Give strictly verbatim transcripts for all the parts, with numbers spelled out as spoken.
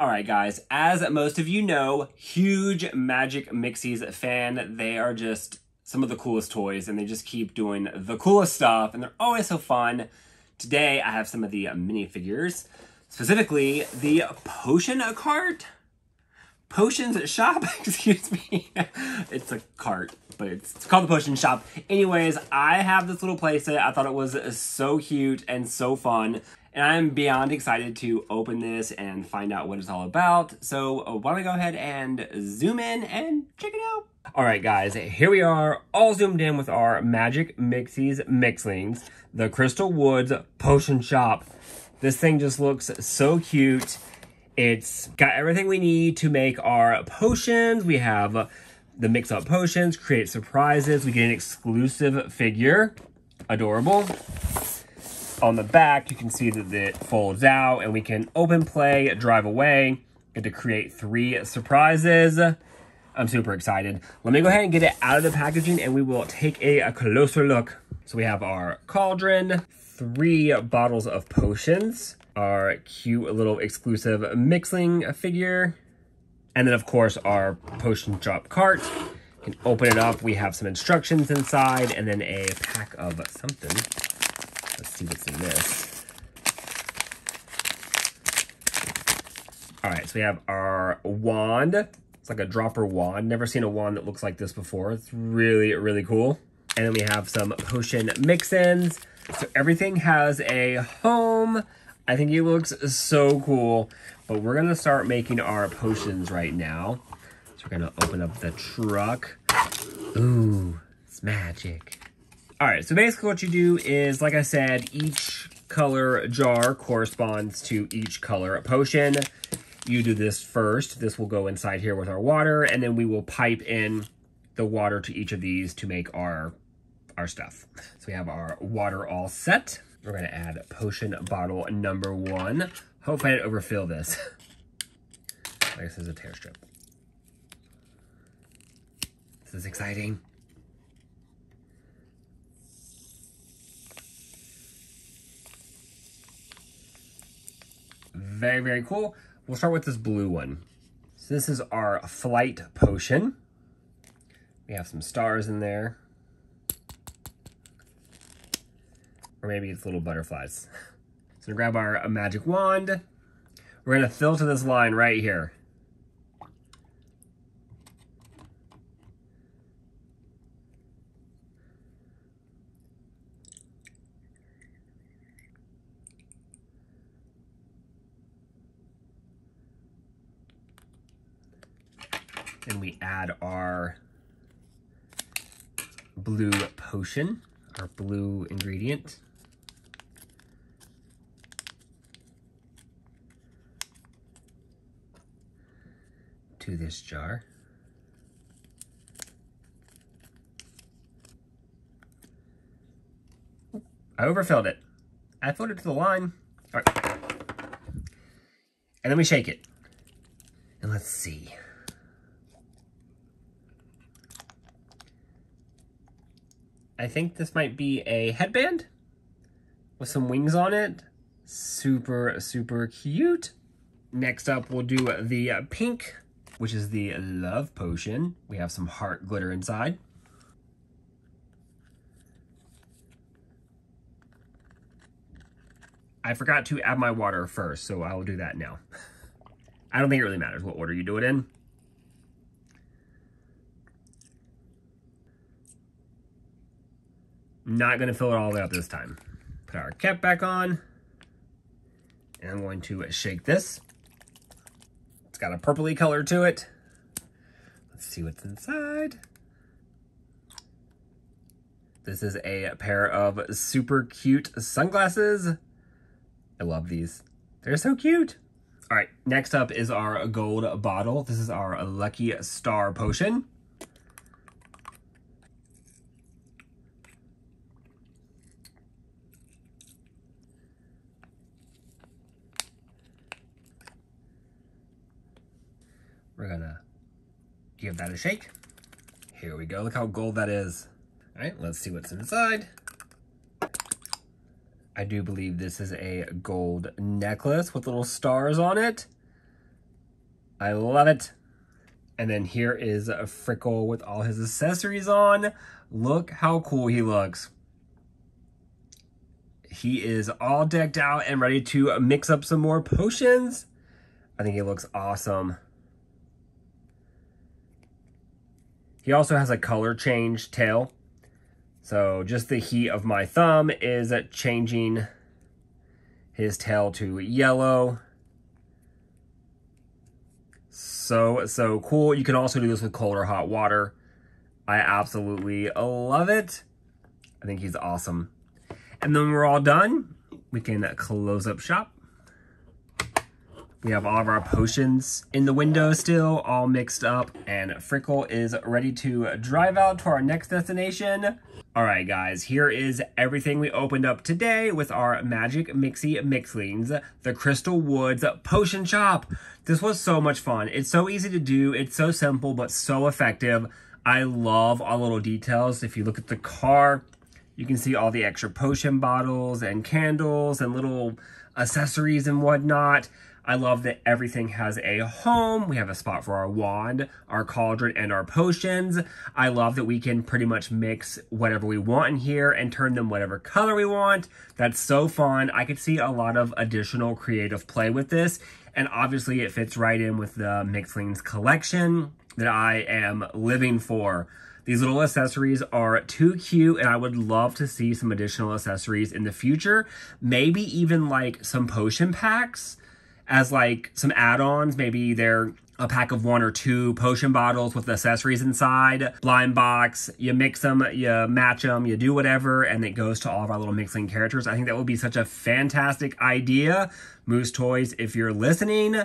All right, guys, as most of you know, huge Magic Mixies fan. They are just some of the coolest toys, and they just keep doing the coolest stuff, and they're always so fun. Today, I have some of the minifigures, specifically the Potion Cart. Potions Shop, excuse me. It's a cart, but it's, it's called the Potion Shop. Anyways, I have this little playset. I thought it was so cute and so fun. And I'm beyond excited to open this and find out what it's all about. So why don't we go ahead and zoom in and check it out. All right, guys, here we are all zoomed in with our Magic Mixies Mixlings, the Crystal Woods Potion Shop. This thing just looks so cute. It's got everything we need to make our potions. We have the mix-up potions, create surprises. We get an exclusive figure. Adorable. On the back, you can see that it folds out and we can open play, drive away, get to create three surprises. I'm super excited. Let me go ahead and get it out of the packaging and we will take a, a closer look. So we have our cauldron, three bottles of potions, our cute little exclusive mixling figure, and then of course our Potion Shop cart. You can open it up. We have some instructions inside and then a pack of something. Let's see what's in this. All right, so we have our wand. It's like a dropper wand. Never seen a wand that looks like this before. It's really, really cool. And then we have some potion mix-ins. So everything has a home. I think it looks so cool, but we're gonna start making our potions right now. So we're gonna open up the truck. Ooh, it's magic. All right, so basically what you do is, like I said, each color jar corresponds to each color potion. You do this first. This will go inside here with our water, and then we will pipe in the water to each of these to make our, our stuff. So we have our water all set. We're gonna add potion bottle number one. Hopefully I didn't overfill this. I guess this is a tear strip. This is exciting. Very, very cool. We'll start with this blue one. So this is our flight potion. We have some stars in there. Or maybe it's little butterflies. So we're gonna grab our magic wand. We're gonna filter this line right here. And we add our blue potion, our blue ingredient. To this jar. I overfilled it. I filled it to the line. All right. And then we shake it. And let's see. I think this might be a headband with some wings on it. Super, super cute. Next up, we'll do the pink, which is the love potion. We have some heart glitter inside. I forgot to add my water first, so I will do that now. I don't think it really matters what order you do it in. Not gonna fill it all the way up this time. Put our cap back on. And I'm going to shake this. It's got a purpley color to it. Let's see what's inside. This is a pair of super cute sunglasses. I love these. They're so cute. All right, next up is our gold bottle. This is our Lucky Star potion. We're gonna give that a shake. Here we go, look how gold that is. All right, let's see what's inside. I do believe this is a gold necklace with little stars on it. I love it. And then here is a Frickle with all his accessories on. Look how cool he looks. He is all decked out and ready to mix up some more potions. I think he looks awesome. He also has a color change tail. So just the heat of my thumb is changing his tail to yellow. So, so cool. You can also do this with cold or hot water. I absolutely love it. I think he's awesome. And then we're all done. We can close up shop. We have all of our potions in the window still, all mixed up, and Frickle is ready to drive out to our next destination. All right, guys, here is everything we opened up today with our Magic Mixie Mixlings, the Crystal Woods Potion Shop. This was so much fun. It's so easy to do. It's so simple, but so effective. I love all the little details. If you look at the car, you can see all the extra potion bottles and candles and little accessories and whatnot. I love that everything has a home. We have a spot for our wand, our cauldron, and our potions. I love that we can pretty much mix whatever we want in here and turn them whatever color we want. That's so fun. I could see a lot of additional creative play with this. And obviously it fits right in with the Mixlings collection that I am living for. These little accessories are too cute, and I would love to see some additional accessories in the future. Maybe even like some potion packs as like some add-ons. Maybe they're a pack of one or two potion bottles with accessories inside, blind box, you mix them, you match them, you do whatever, and it goes to all of our little Mixling characters. I think that would be such a fantastic idea. Moose Toys, if you're listening,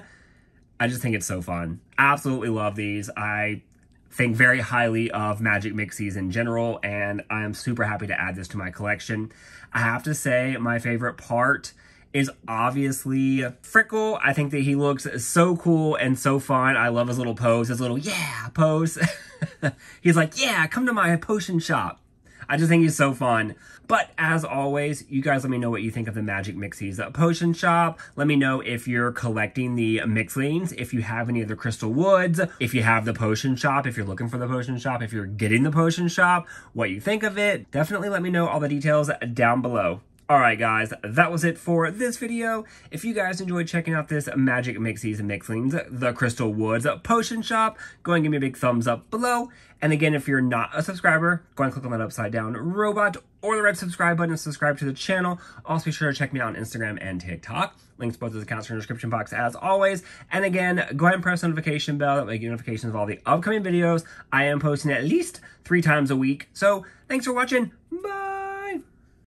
I just think it's so fun. Absolutely love these. I think very highly of Magic Mixies in general, and I am super happy to add this to my collection. I have to say my favorite part is obviously Frickle. I think that he looks so cool and so fun. I love his little pose, his little yeah pose. He's like, yeah, come to my potion shop. I just think he's so fun. But as always, you guys let me know what you think of the Magic Mixies Potion Shop. Let me know if you're collecting the Mixlings, if you have any of the Crystal Woods, if you have the Potion Shop, if you're looking for the Potion Shop, if you're getting the Potion Shop, what you think of it. Definitely let me know all the details down below. Alright guys, that was it for this video. If you guys enjoyed checking out this Magic Mixies and Mixlings, the Crystal Woods Potion Shop, go and give me a big thumbs up below. And again, if you're not a subscriber, go and click on that upside down robot or the red subscribe button and subscribe to the channel. Also be sure to check me out on Instagram and TikTok. Links to both those accounts are in the description box as always. And again, go ahead and press the notification bell. That way you get notifications of all the upcoming videos. I am posting at least three times a week. So thanks for watching. Bye!